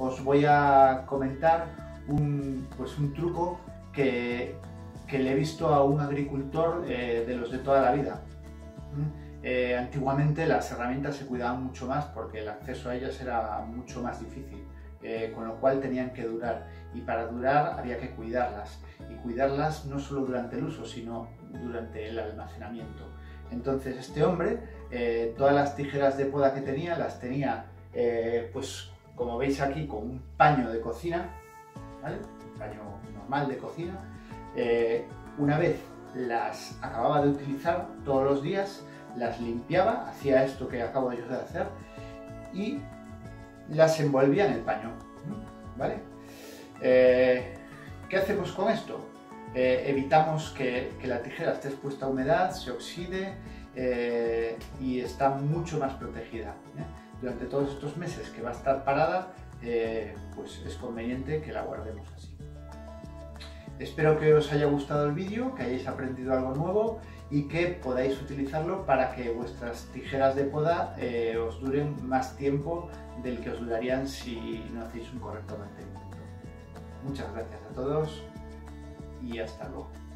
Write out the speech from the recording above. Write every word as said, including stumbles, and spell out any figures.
os voy a comentar un, pues un truco que, que le he visto a un agricultor eh, de los de toda la vida. Eh, antiguamente las herramientas se cuidaban mucho más porque el acceso a ellas era mucho más difícil, eh, con lo cual tenían que durar, y para durar había que cuidarlas, y cuidarlas no solo durante el uso, sino durante el almacenamiento. Entonces este hombre, eh, todas las tijeras de poda que tenía, las tenía, eh, pues como veis aquí, con un paño de cocina, ¿vale? Un paño normal de cocina. Eh, una vez las acababa de utilizar todos los días, las limpiaba, hacía esto que acabo yo de hacer, y las envolvía en el paño, ¿vale? Eh, ¿Qué hacemos con esto? Eh, evitamos que, que la tijera esté expuesta a humedad, se oxide eh, y está mucho más protegida, ¿eh? Durante todos estos meses que va a estar parada, eh, pues es conveniente que la guardemos así. Espero que os haya gustado el vídeo, que hayáis aprendido algo nuevo y que podáis utilizarlo para que vuestras tijeras de poda eh, os duren más tiempo del que os durarían si no hacéis un correcto mantenimiento. Muchas gracias a todos y hasta luego.